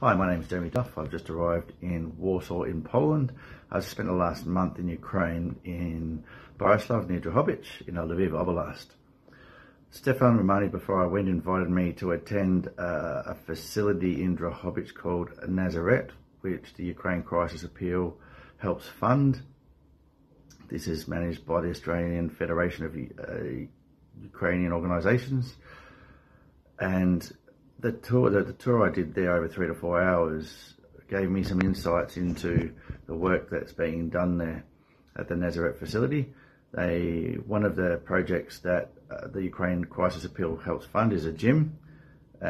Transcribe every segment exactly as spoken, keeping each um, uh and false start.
Hi, my name is Jamie Duff. I've just arrived in Warsaw in Poland. I spent the last month in Ukraine in Boryslav near Drohobych in Lviv Oblast. Stefan Romani, before I went, invited me to attend uh, a facility in Drohobych called Nazareth, which the Ukraine Crisis Appeal helps fund. This is managed by the Australian Federation of uh, Ukrainian Organisations, and The tour, the, the tour I did there over three to four hours gave me some insights into the work that's being done there at the Nazareth facility. They, one of the projects that uh, the Ukraine Crisis Appeal helps fund is a gym,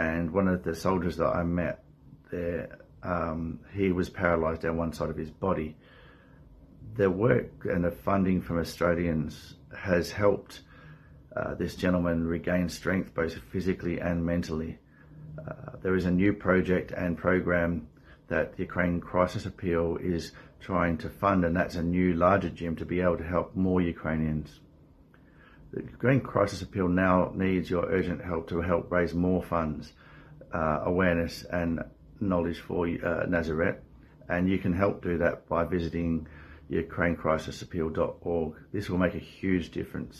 and one of the soldiers that I met there, um, he was paralysed down one side of his body. The work and the funding from Australians has helped uh, this gentleman regain strength both physically and mentally. Uh, there is a new project and program that the Ukraine Crisis Appeal is trying to fund, and that's a new larger gym to be able to help more Ukrainians. The Ukraine Crisis Appeal now needs your urgent help to help raise more funds, uh, awareness and knowledge for uh, Nazareth, and you can help do that by visiting Ukraine Crisis Appeal dot org. This will make a huge difference,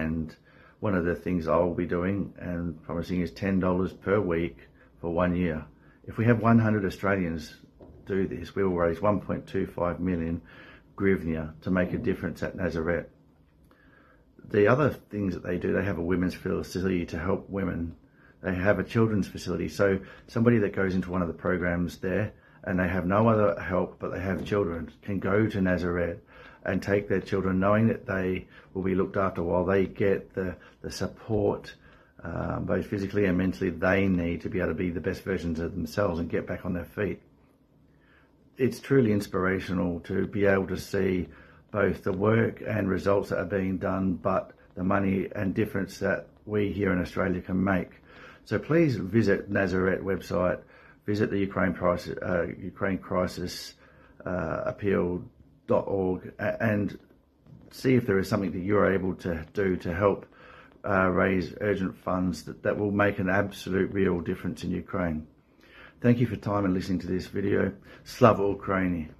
and one of the things I'll be doing and promising is ten dollars per week for one year. If we have one hundred Australians do this, we will raise one point two five million hryvnia to make a difference at Nazareth. The other things that they do, they have a women's facility to help women. They have a children's facility. So somebody that goes into one of the programs there and they have no other help but they have children can go to Nazareth and take their children, knowing that they will be looked after while they get the, the support, um, both physically and mentally, they need to be able to be the best versions of themselves and get back on their feet. It's truly inspirational to be able to see both the work and results that are being done, but the money and difference that we here in Australia can make. So please visit Nazareth website, visit the Ukraine Crisis, uh, Ukraine Crisis uh, Appeal dot org and see if there is something that you're able to do to help uh, raise urgent funds that, that will make an absolute real difference in Ukraine. Thank you for your time and listening to this video. Slava Ukraini.